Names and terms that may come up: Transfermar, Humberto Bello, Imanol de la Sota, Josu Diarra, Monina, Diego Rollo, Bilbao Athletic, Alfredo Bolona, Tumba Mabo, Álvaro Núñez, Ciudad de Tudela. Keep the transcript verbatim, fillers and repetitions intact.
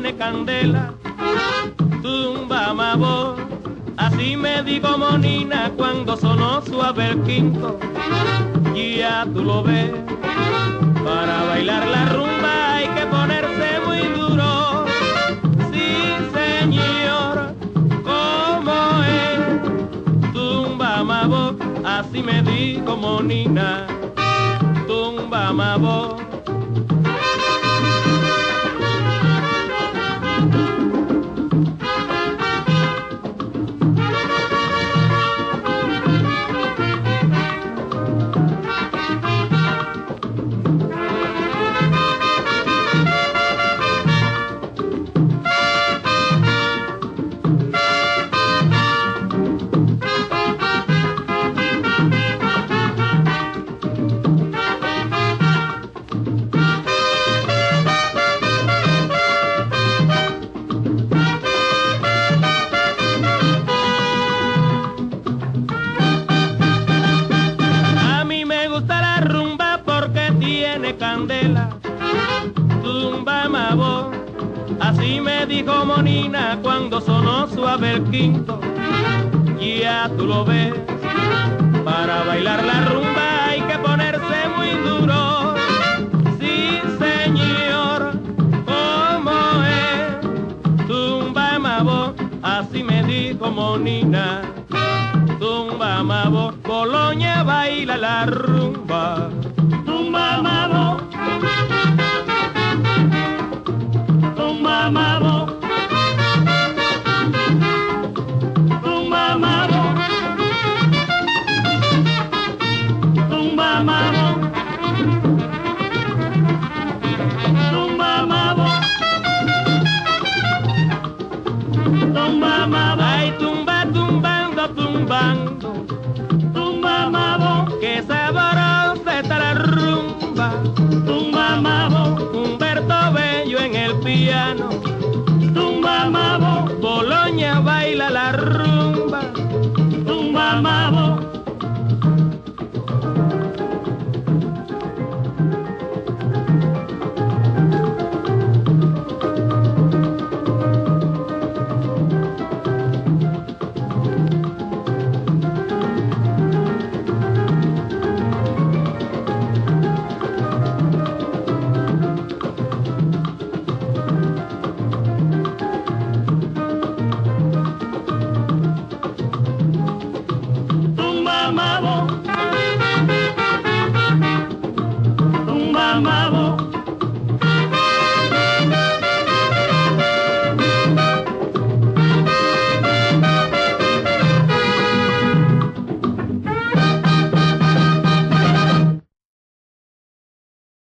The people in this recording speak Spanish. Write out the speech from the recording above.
tiene candela. Tumba Mabo, así me digo Monina cuando sonó suave el quinto. Ya tú lo ves, para bailar la rumba hay que ponerse muy duro. Sí, señor, ¿cómo es? Tumba Mabo, así me digo Monina. Tumba Mabo. Candela, Tumba Mabo, así me dijo Monina cuando sonó suave el quinto. Ya tú lo ves, para bailar la rumba hay que ponerse muy duro. Sí, señor, ¿cómo es? Tumba Mabo, así me dijo Monina. Tumba Mabo, Boloña baila la rumba. Tumba Mabo, Tumba Mabo, Tumba Mabo, Tumba Mabo, Tumba Mabo, Tumba Mabo, ay tumba tumbando tumbando, Tumba Mabo, que sabrosa está la rumba. Tumba Mabo, Humberto Bello en el piano.